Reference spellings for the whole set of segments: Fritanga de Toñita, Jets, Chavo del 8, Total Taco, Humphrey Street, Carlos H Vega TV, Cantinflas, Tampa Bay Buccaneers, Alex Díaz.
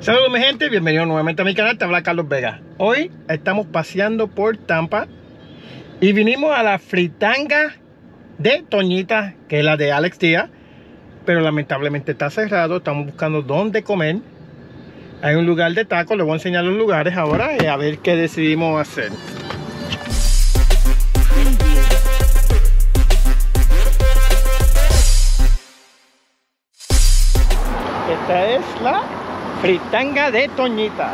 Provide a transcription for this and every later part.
Saludos mi gente, bienvenidos nuevamente a mi canal, te habla Carlos Vega. Hoy estamos paseando por Tampa y vinimos a la Fritanga de Toñita, que es la de Alex Díaz, pero lamentablemente está cerrado. Estamos buscando dónde comer. Hay un lugar de tacos, les voy a enseñar los lugares ahora y a ver qué decidimos hacer. Esta es la Fritanga de Toñita.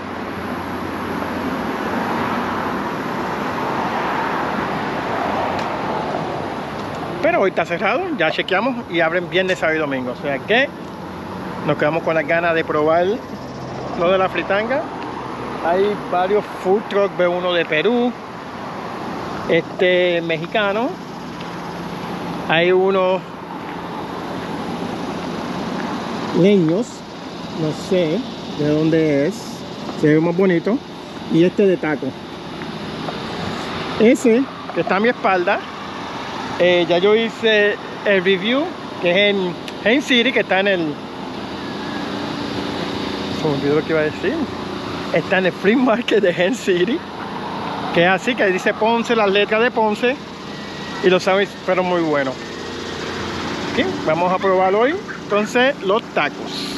Pero hoy está cerrado, ya chequeamos y abren viernes, sábado y domingo. O sea que nos quedamos con las ganas de probar lo de la fritanga. Hay varios food trucks, veo uno de Perú, mexicano. Hay uno leños, no sé de dónde es, se ve más bonito. Y este de taco, ese que está a mi espalda, ya yo hice el review, que es en Hain City, que está en el... se me olvidó lo que iba a decir. Está en el Free Market de Hain City, que es así, que dice Ponce, las letras de Ponce, y lo sabéis, pero muy bueno. Aquí, vamos a probar hoy entonces los tacos.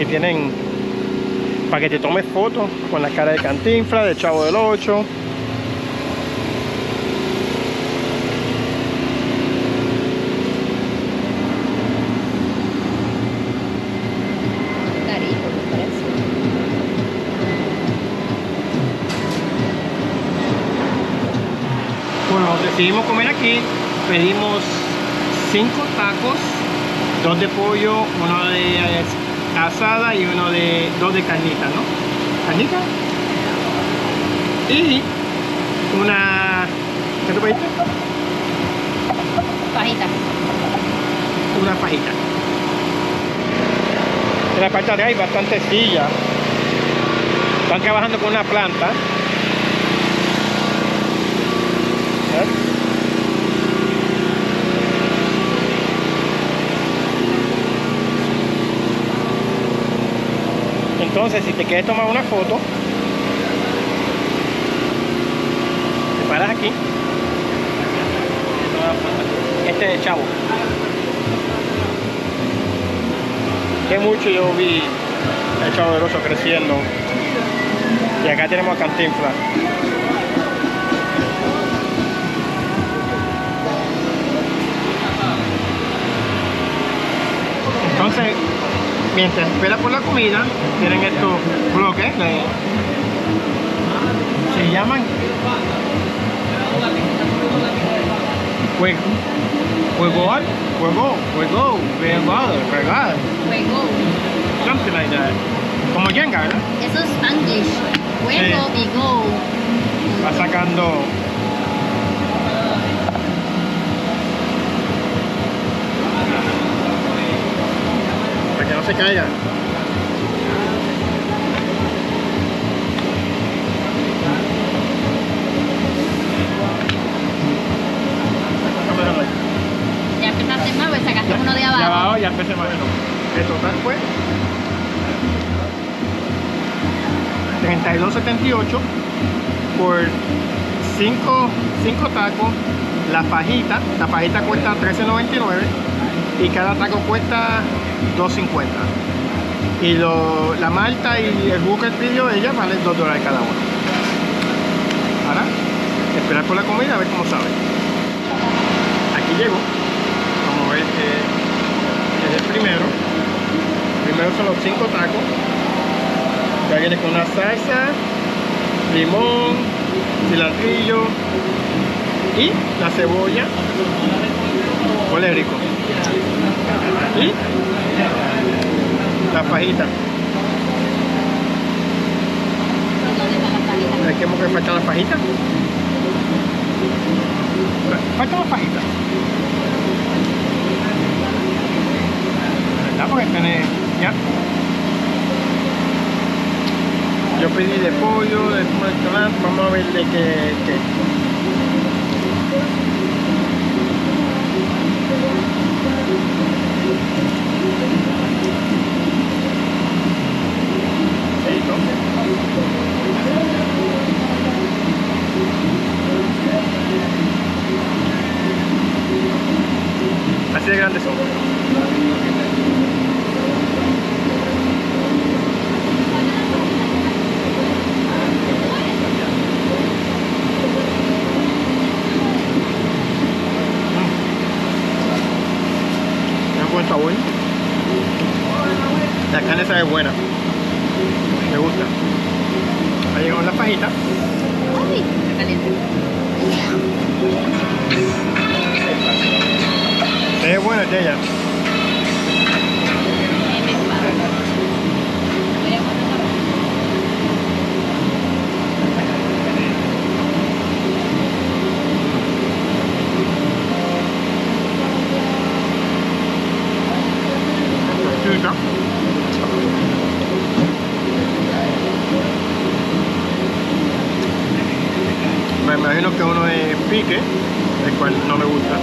Aquí tienen para que te tomes fotos con la cara de Cantinflas, de Chavo del 8. Decidimos comer aquí, pedimos 5 tacos, 2 de pollo, uno de asada y uno de carnita, ¿no? ¿Carnita? Y una... ¿qué te pediste? Fajita. Una fajita. En la parte de ahí hay bastante sillas. Están trabajando con una planta. ¿Eh? Entonces, si te quieres tomar una foto, te paras aquí. Este es Chavo. Que mucho yo vi el Chavo del 8 creciendo. Y acá tenemos a Cantinflas. Entonces, mientras espera por la comida, tienen estos bloques que se llaman Huego. Something like that. Como Jenga, ¿verdad? Eso es Spanish. Huego y go. Va sacando. Se caigan. Ya empezaste más, pues sacaste uno de abajo. Abajo ya empecé más. El total fue 32.78 por 5 tacos. La fajita cuesta $13.99 y cada taco cuesta $2.50. Y la malta y el buque pidió ella, vale $2 cada uno. Ahora, esperar por la comida a ver cómo sabe. Aquí llego. Vamos a ver que es el primero. Primero son los 5 tacos. Ya viene con una salsa, limón, cilantrillo y la cebolla. Huele rico. Y la fajita. ¿De qué mujer falta la fajita? Falta la fajita. ¿Verdad? Porque tiene... ya. Yo pedí de pollo, de más, vamos a ver de qué. Así de grandes son. Está bueno. La carne sabe buena. Me gusta. Ha llegado la fajita. Ay, está caliente. Es buena, es de ella. Me imagino que uno es pique, el cual no me gusta.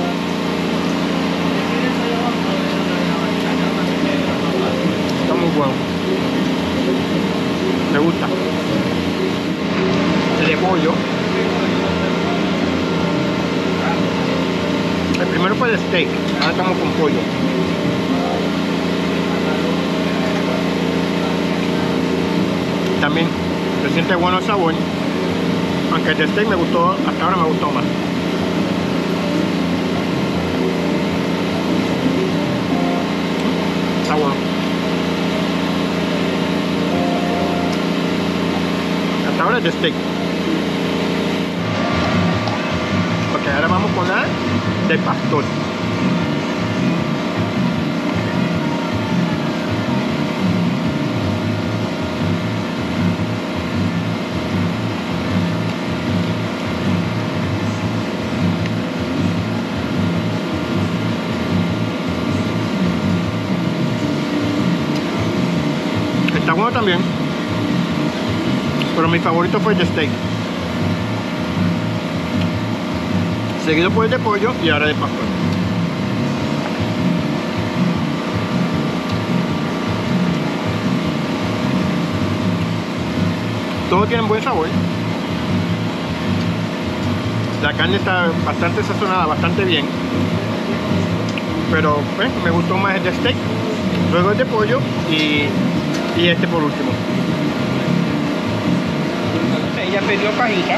Está muy bueno. Me gusta. El de pollo. El primero fue el steak, ahora estamos con pollo. También se siente bueno el sabor, aunque el de steak me gustó, hasta ahora me gustó más. Está bueno. Hasta ahora el de steak. Ok, ahora vamos con la de pastor. También, pero mi favorito fue el de steak, seguido por el de pollo y ahora de pastor. Todos tienen buen sabor. La carne está bastante sazonada, bastante bien, pero me gustó más el de steak, luego el de pollo y este por último. Ella pidió fajita,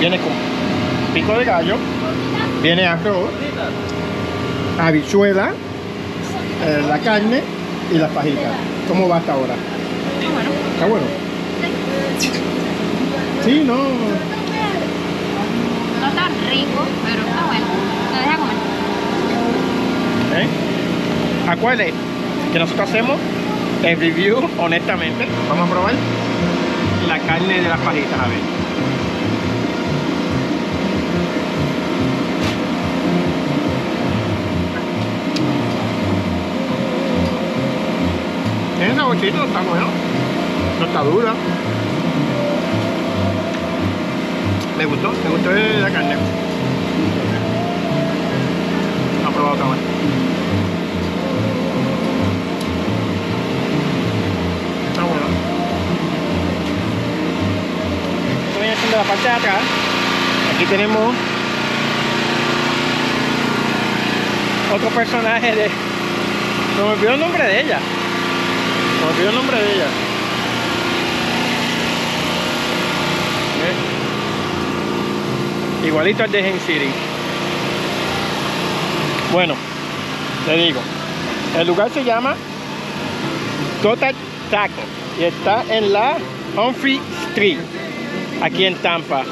viene con pico de gallo, viene arroz, habichuela, la carne y la fajita. ¿Cómo va hasta ahora? ¿Está bueno? Sí, no. No está rico, pero está bueno. Lo deja comer. Acuérdense que nosotros hacemos el review honestamente. Vamos a probar la carne de las fajitas, a ver. Tiene saborcito, no está bueno, no está dura. Me gustó la carne. Vamos a probar otra vez. De la parte de acá, aquí tenemos otro personaje de... No me olvidó el nombre de ella. No me olvidó el nombre de ella. ¿Eh? Igualito al de Gen City. Bueno, te digo, el lugar se llama Total Taco y está en la Humphrey Street, aquí en Tampa.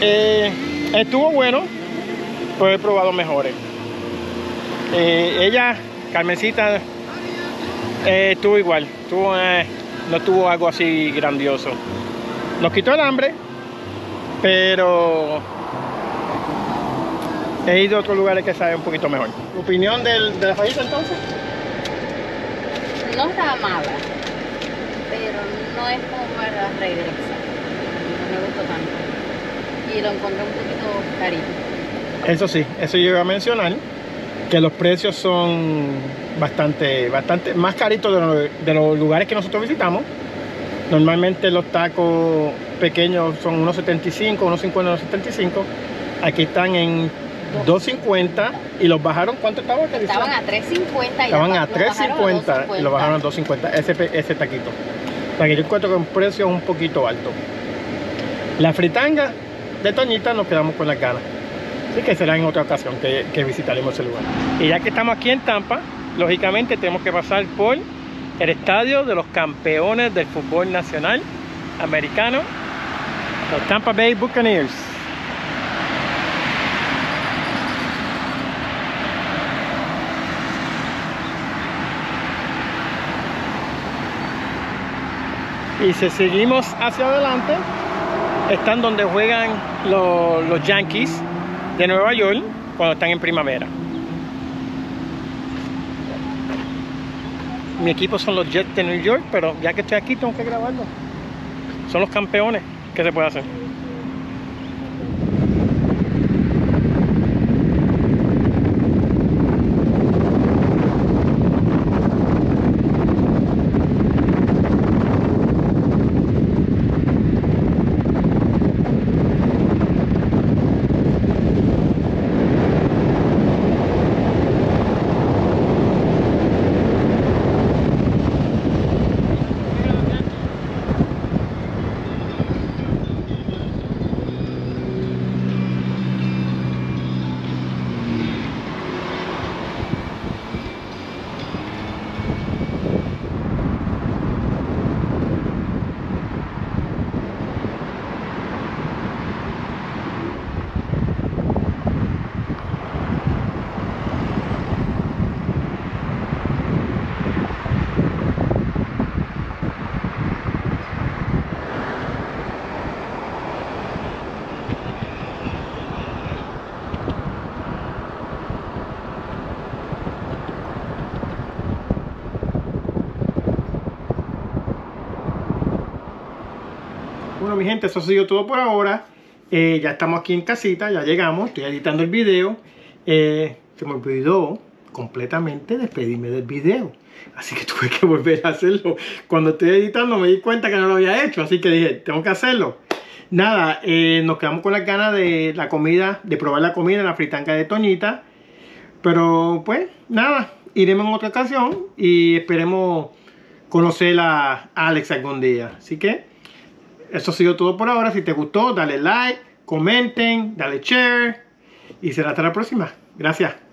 Estuvo bueno, pero he probado mejores. Ella, Carmencita, estuvo igual. No tuvo algo así grandioso. Nos quitó el hambre, pero he ido a otros lugares que saben un poquito mejor. ¿Tu opinión de la fajita entonces? No estaba mala, pero no es como para Raiders, no me gustó tanto y lo encontré un poquito carito. Eso sí, eso yo iba a mencionar, que los precios son bastante más caritos de los lugares que nosotros visitamos. Normalmente los tacos pequeños son unos 75, unos 50, unos 75. Aquí están en 2.50 y los bajaron. ¿Cuánto estaba? Estaban a 3.50. Estaban a 3.50 y lo bajaron a 2.50 ese taquito. O sea que yo encuentro que un precio un poquito alto. La fritanga de Toñita nos quedamos con las ganas. Así que será en otra ocasión que visitaremos ese lugar. Y ya que estamos aquí en Tampa, lógicamente tenemos que pasar por el estadio de los campeones del fútbol nacional americano, los Tampa Bay Buccaneers. Y si seguimos hacia adelante, están donde juegan los Yankees de Nueva York cuando están en primavera. Mi equipo son los Jets de New York, pero ya que estoy aquí tengo que grabarlo. Son los campeones. ¿Qué se puede hacer? Mi gente, eso ha sido todo por ahora. Ya estamos aquí en casita, ya llegamos, estoy editando el video. Se me olvidó completamente despedirme del video, así que tuve que volver a hacerlo. Cuando estoy editando me di cuenta que no lo había hecho, así que dije, tengo que hacerlo. Nada, nos quedamos con las ganas de la comida, de probar la comida en la fritanga de Toñita, pero pues nada, iremos en otra ocasión y esperemos conocer a Alex algún día. Así que eso ha sido todo por ahora. Si te gustó, dale like, comenten, dale share y será hasta la próxima. Gracias.